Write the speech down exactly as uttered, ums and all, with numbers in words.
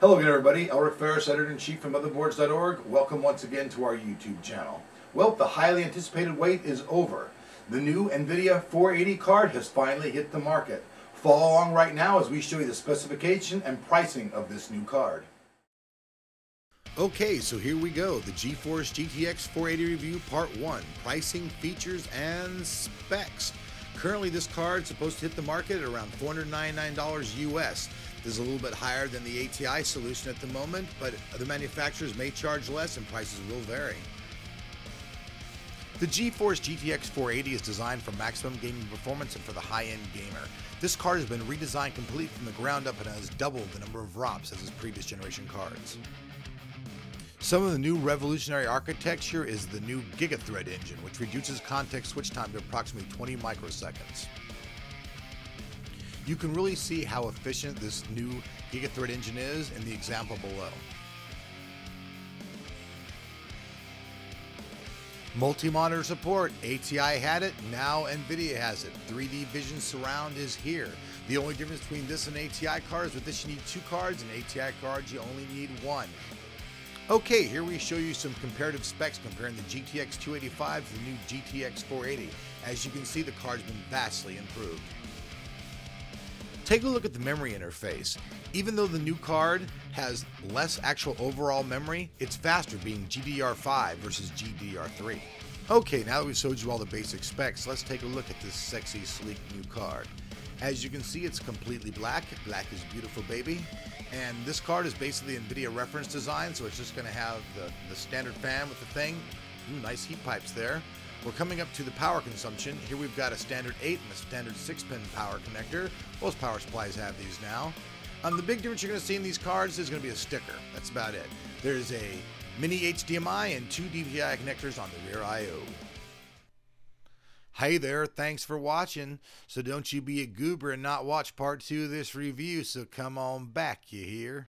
Hello again, everybody. Eric Ferris, Editor-in-Chief from Motherboards dot org. Welcome once again to our YouTube channel. Well, the highly anticipated wait is over. The new NVIDIA four eighty card has finally hit the market. Follow along right now as we show you the specification and pricing of this new card. Okay, so here we go. The GeForce G T X four eighty review part one. Pricing, features, and specs. Currently, this card is supposed to hit the market at around four hundred ninety-nine dollars U S. This is a little bit higher than the A T I solution at the moment, but the manufacturers may charge less and prices will vary. The GeForce G T X four eighty is designed for maximum gaming performance and for the high-end gamer. This card has been redesigned complete from the ground up and has doubled the number of ROPs as its previous generation cards. Some of the new revolutionary architecture is the new GigaThread engine, which reduces context switch time to approximately twenty microseconds. You can really see how efficient this new GigaThread engine is in the example below. Multi-monitor support, A T I had it, now NVIDIA has it. three D Vision Surround is here. The only difference between this and A T I cards, with this you need two cards, and A T I cards you only need one. Okay, here we show you some comparative specs comparing the G T X two eighty-five to the new G T X four eighty. As you can see, the card's been vastly improved. Take a look at the memory interface. Even though the new card has less actual overall memory, it's faster, being G D D R five versus G D D R three. Okay, now that we've showed you all the basic specs, let's take a look at this sexy, sleek new card. As you can see, it's completely black. Black is beautiful, baby. And this card is basically NVIDIA reference design, so it's just gonna have the, the standard fan with the thing. Ooh, nice heat pipes there. We're coming up to the power consumption. Here we've got a standard eight and a standard six pin power connector. Most power supplies have these now. Um, the big difference you're gonna see in these cards is gonna be a sticker. That's about it. There's a mini H D M I and two D V I connectors on the rear I O. Hey there, thanks for watching. So don't you be a goober and not watch part two of this review, so come on back, you hear?